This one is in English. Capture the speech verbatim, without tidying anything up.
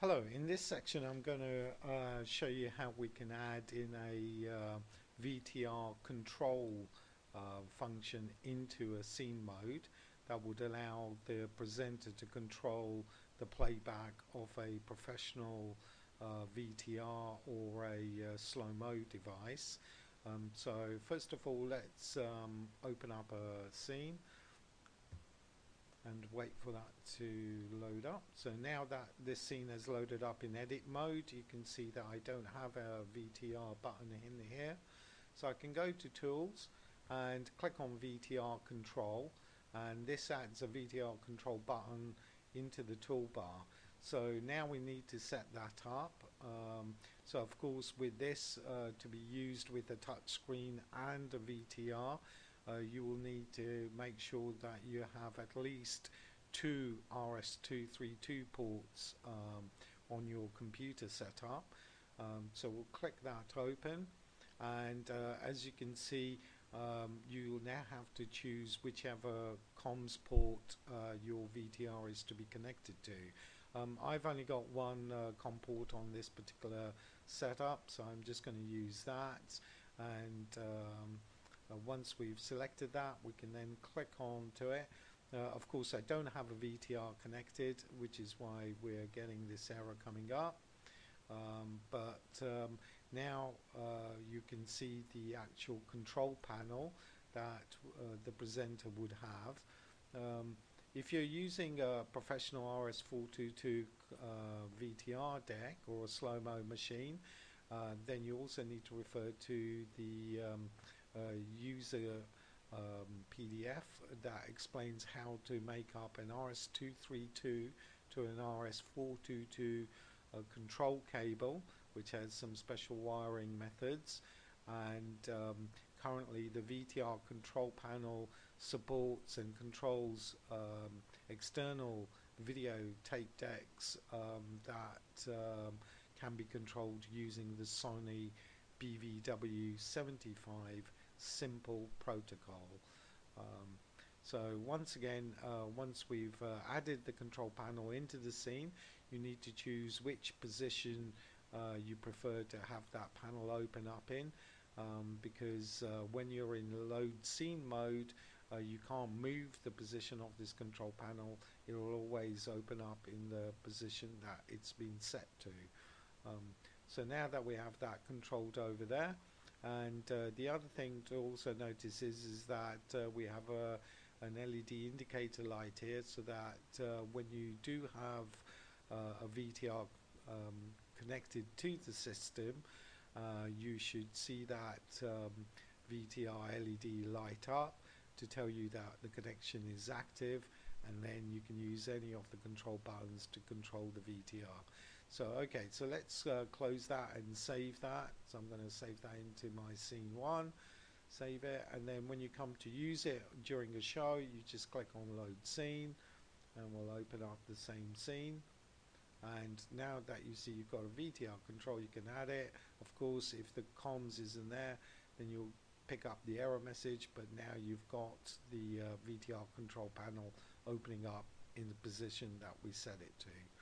Hello, in this section I'm going to uh, show you how we can add in a uh, V T R control uh, function into a scene mode that would allow the presenter to control the playback of a professional uh, V T R or a uh, slow-mo device. Um, so first of all, let's um, open up a scene and wait for that to load up. So now that this scene has loaded up in edit mode, you can see that I don't have a V T R button in here. So I can go to Tools and click on V T R Control, and this adds a V T R Control button into the toolbar. So now we need to set that up. Um, so of course, with this uh, to be used with a touch screen and a V T R, Uh, you will need to make sure that you have at least two R S two thirty-two ports um, on your computer setup. Um, so we'll click that open, and uh, as you can see, um, you will now have to choose whichever comms port uh, your V T R is to be connected to. Um, I've only got one uh, COM port on this particular setup, so I'm just going to use that. And um, Uh, once we've selected that, we can then click on to it. Uh, of course, I don't have a V T R connected, which is why we're getting this error coming up. Um, but um, now uh, you can see the actual control panel that uh, the presenter would have. Um, if you're using a professional R S four twenty-two uh, V T R deck or a slow-mo machine, uh, then you also need to refer to the um, Uh, user um, P D F that explains how to make up an R S two thirty-two to an R S four twenty-two uh, control cable, which has some special wiring methods. And um, currently the V T R control panel supports and controls um, external video tape decks um, that um, can be controlled using the Sony B V W seventy-five simple protocol. Um, so once again, uh, once we've uh, added the control panel into the scene, you need to choose which position uh, you prefer to have that panel open up in, um, because uh, when you're in load scene mode, uh, you can't move the position of this control panel. It will always open up in the position that it's been set to. Um, so now that we have that controlled over there, and uh, the other thing to also notice is, is that uh, we have a, an L E D indicator light here, so that uh, when you do have uh, a V T R um, connected to the system, uh, you should see that um, V T R L E D light up to tell you that the connection is active, and then you can use any of the control buttons to control the V T R. So okay, so let's uh, close that and save that. So I'm going to save that into my scene one, save it, and then when you come to use it during a show, you just click on load scene, and we'll open up the same scene. And now that you see you've got a V T R control, you can add it. Of course, if the comms isn't there, then you'll pick up the error message, but now you've got the uh, V T R control panel opening up in the position that we set it to.